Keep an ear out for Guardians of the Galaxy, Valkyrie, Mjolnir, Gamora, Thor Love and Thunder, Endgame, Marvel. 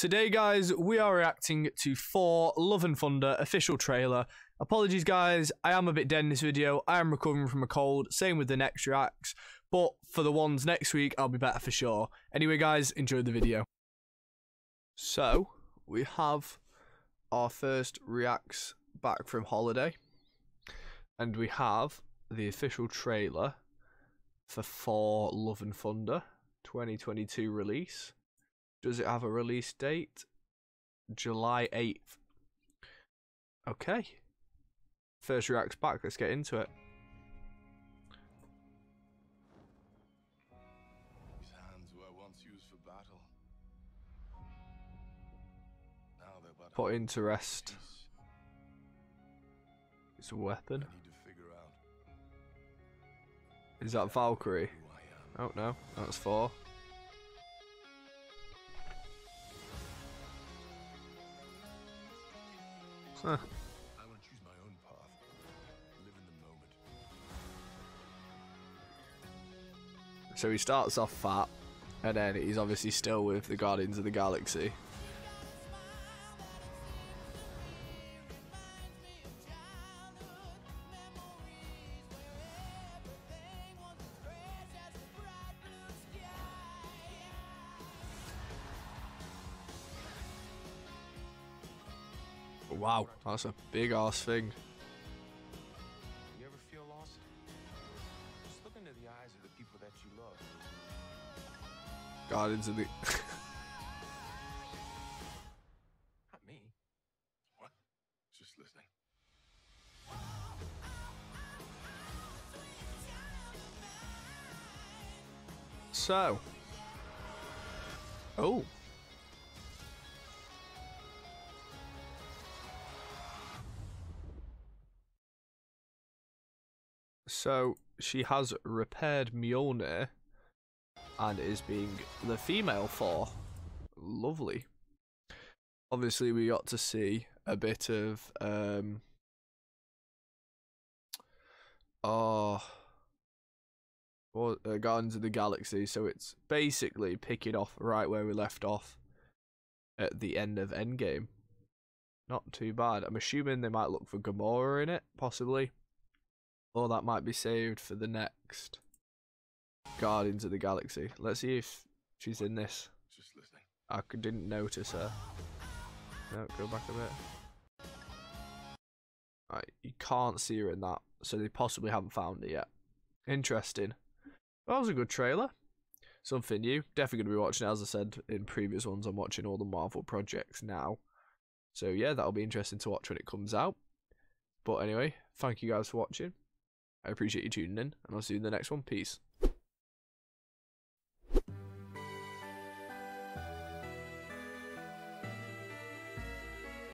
Today, guys, we are reacting to Thor Love and Thunder official trailer. Apologies, guys, I am a bit dead in this video. I am recovering from a cold, same with the next reacts, but for the ones next week, I'll be better for sure. Anyway, guys, enjoy the video. So, we have our first reacts back from holiday, and we have the official trailer for Thor Love and Thunder 2022 release. Does it have a release date? July 8th. Okay. First reacts back. Let's get into it. These hands were once used for battle. Now they're but put into rest. It's a weapon. I need to figure out. Is that Valkyrie? Oh no, that's Thor. Huh. I want to choose my own path. Live in the moment. So he starts off fat, and then he's obviously still with the Guardians of the Galaxy. Wow, that's a big ass thing. You ever feel lost? Just look into the eyes of the people that you love. Guardians of the Not me. What? Just listening. So. Oh. So she has repaired Mjolnir and is being the female Thor. Lovely. Obviously, we got to see a bit of Guardians of the Galaxy. So it's basically picking off right where we left off at the end of Endgame. Not too bad. I'm assuming they might look for Gamora in it, possibly. Or that might be saved for the next Guardians of the Galaxy. Let's see if she's in this. Just listening. I didn't notice her. No, go back a bit. Right, you can't see her in that, so they possibly haven't found her yet. Interesting. Well, that was a good trailer. Something new. Definitely going to be watching it. As I said in previous ones, I'm watching all the Marvel projects now. So yeah, that'll be interesting to watch when it comes out. But anyway, thank you guys for watching. I appreciate you tuning in, and I'll see you in the next one. Peace.